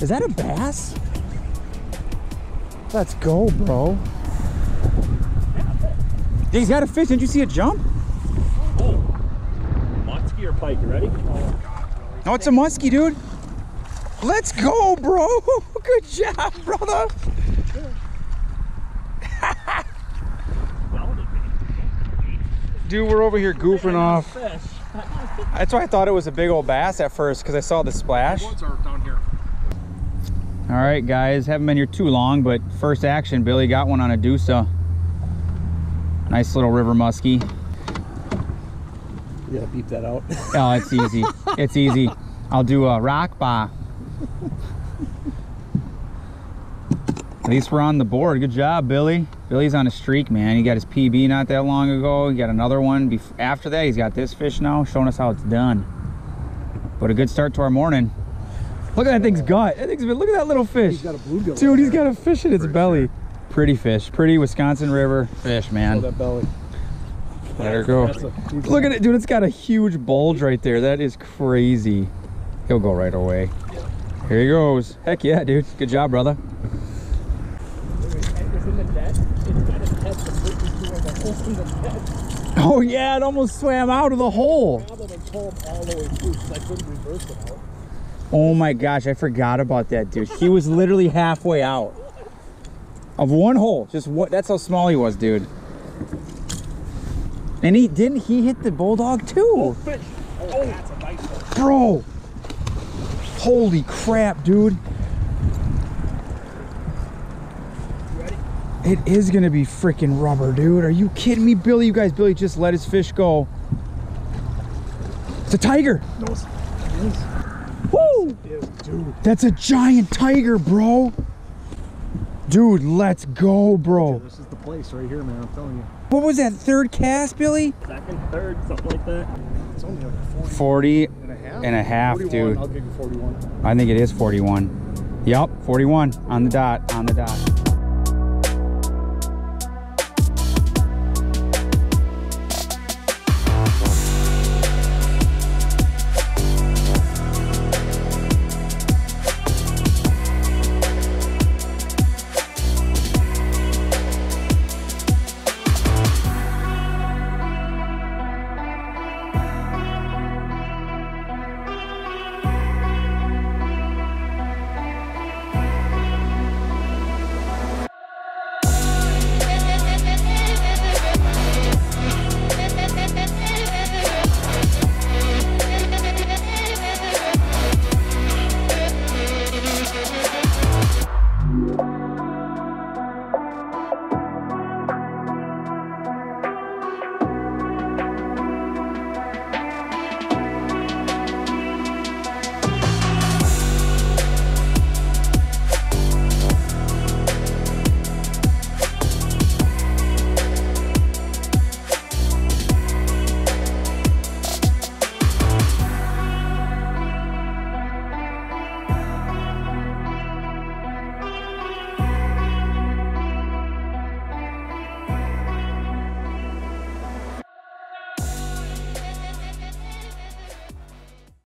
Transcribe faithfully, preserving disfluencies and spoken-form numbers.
Is that a bass? Let's go, bro. Yeah, he's got a fish. Didn't you see a jump? Oh, muskie or pike? You ready? Oh, God, no, it's a muskie, dude. Let's go, bro. Good job, brother. Dude, we're over here goofing off. That's why I thought it was a big old bass at first, because I saw the splash. All right, guys, haven't been here too long, but first action, Billy got one on a Medussa. Nice little river muskie. You gotta beep that out. Oh, it's easy. It's easy. I'll do a rock ba. At least we're on the board. Good job, Billy. Billy's on a streak, man. He got his P B not that long ago. He got another one bef after that. He's got this fish now, showing us how it's done. But a good start to our morning. Look at that thing's gut. That thing's, look at that little fish. He's got a bluegill. Dude, he's got a fish in its belly. Pretty fish. Pretty Wisconsin River fish, man. That belly. Let her go. Look at it, dude. It's got a huge bulge right there. That is crazy. He'll go right away. Here he goes. Heck yeah, dude. Good job, brother. Oh, yeah. It almost swam out of the hole. Oh my gosh, I forgot about that, dude. He was literally halfway out of one hole. Just what? That's how small he was, dude. And he didn't. He hit the bulldog too. Oh, fish. Oh, oh. That's a nice one. Bro, holy crap, dude! Ready? It is gonna be freaking rubber, dude. Are you kidding me, Billy? You guys, Billy just let his fish go. It's a tiger. No, it's, it is. Woo! Dude, that's a giant tiger, bro. Dude, let's go, bro. This is the place right here, man. I'm telling you. What was that third cast, Billy? Second, third, something like that. It's only like forty and a half, dude. I'll give you forty-one. I think it is forty-one. Yep, forty-one on the dot, on the dot.